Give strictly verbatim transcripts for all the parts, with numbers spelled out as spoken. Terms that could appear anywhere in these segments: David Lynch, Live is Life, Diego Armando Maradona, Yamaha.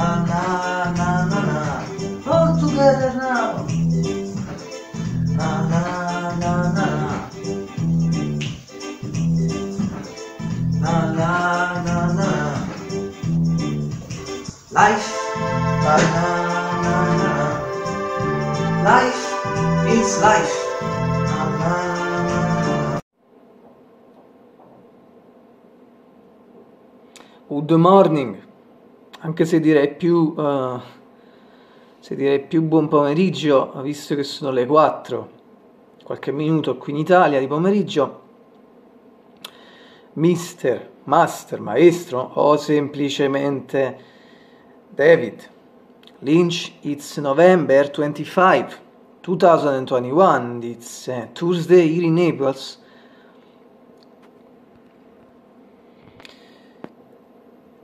na na na na na, all together now, na na na na na na na na, life, na na na na, life is life, na na. Good morning, anche se direi più uh, se direi più buon pomeriggio, visto che sono le quattro, qualche minuto qui in Italia di pomeriggio. Mister, Master, Maestro o semplicemente David Lynch, it's November twenty-fifth, two thousand twenty-one, it's uh, Tuesday here in Naples.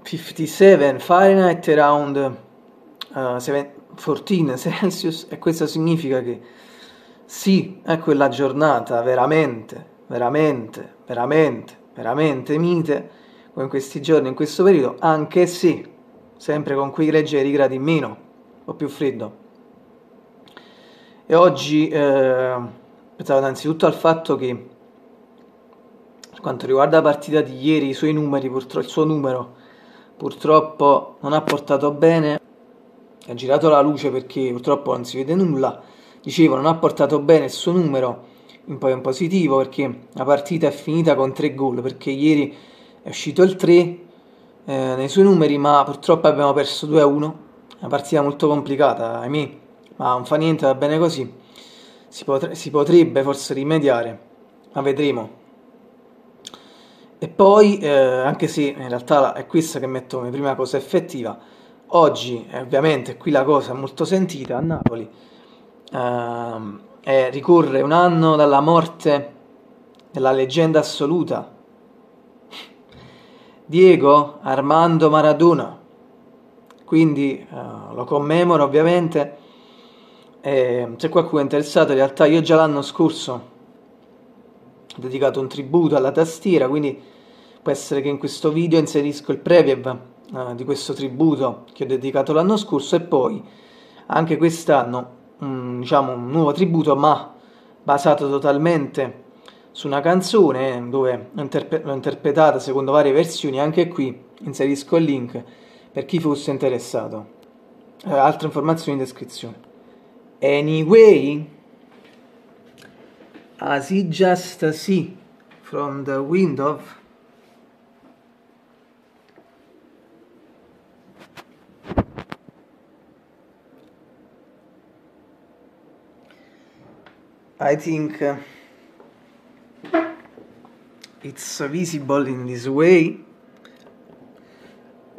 fifty-seven Fahrenheit, around uh, fourteen Celsius, e questo significa che sì, è quella giornata veramente, veramente, veramente, veramente mite in questi giorni, in questo periodo, anche se sempre con quei leggeri gradi in meno o più freddo. E oggi eh, pensavo innanzitutto al fatto che, per quanto riguarda la partita di ieri, i suoi numeri, purtroppo il suo numero purtroppo non ha portato bene, ha girato la luce perché purtroppo non si vede nulla, dicevo non ha portato bene il suo numero in poi in positivo, perché la partita è finita con tre gol, perché ieri è uscito il tre eh, nei suoi numeri, ma purtroppo abbiamo perso due a uno, una partita molto complicata, ahimè, ma non fa niente, va bene così, si, potre si potrebbe forse rimediare, ma vedremo. E poi, eh, anche se in realtà è questa che metto come prima cosa effettiva, oggi eh, ovviamente qui la cosa molto sentita a Napoli ehm, è, ricorre un anno dalla morte della leggenda assoluta Diego Armando Maradona, quindi eh, lo commemoro ovviamente, e se qualcuno è interessato, in realtà io già l'anno scorso ho dedicato un tributo alla tastiera, quindi può essere che in questo video inserisco il preview eh, di questo tributo che ho dedicato l'anno scorso, e poi anche quest'anno um, diciamo un nuovo tributo, ma basato totalmente su una canzone dove l'ho interpre- l'ho interpretata secondo varie versioni. Anche qui inserisco il link per chi fosse interessato, eh, altre informazioni in descrizione. Anyway, as he just see from the window, I think uh, it's visible in this way.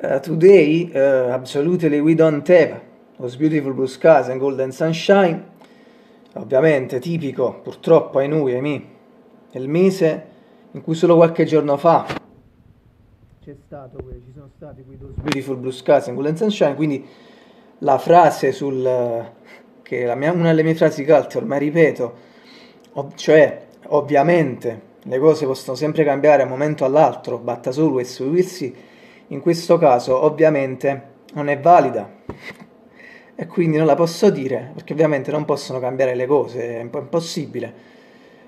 Uh, today, uh, absolutely, we don't have those beautiful blue skies and golden sunshine. Ovviamente tipico, purtroppo ai noi, ahimè, nel mese in cui solo qualche giorno fa c'è stato, ci sono stati quei due beautiful blue skies in golden sunshine, quindi la frase sul che la mia, una delle mie frasi calde ormai ripeto, ov cioè ovviamente le cose possono sempre cambiare da un momento all'altro, batta solo e seguirsi, in questo caso ovviamente non è valida. E quindi non la posso dire, perché ovviamente non possono cambiare le cose, è un po' impossibile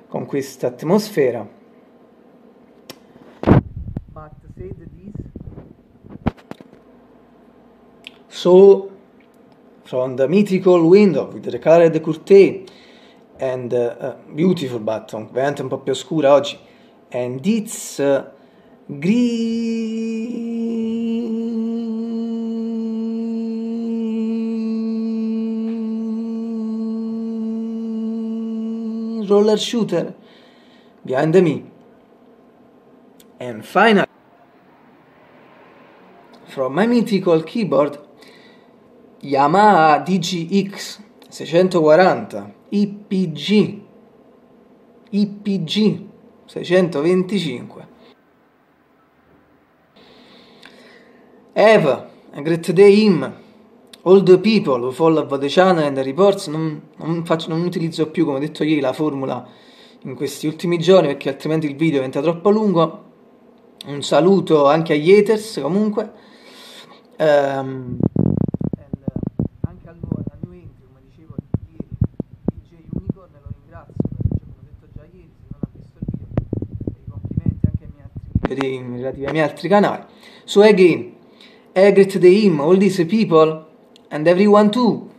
con questa atmosfera. But said this. So, from the mythical window with the colored curtain and uh, beautiful but ovviamente un po' più oscura oggi, and it's uh, green. Roller shooter behind me, and finally from my mythical keyboard Yamaha D G X six forty E P G E P G six twenty-five. Have a great day him all the people who follow the channel and the reports. Non, non, faccio, non utilizzo più, come ho detto ieri, la formula in questi ultimi giorni, perché altrimenti il video diventa troppo lungo. Un saluto anche agli haters comunque, um, per i relativi altri canali. So again, I greet the him, all these people, and everyone too.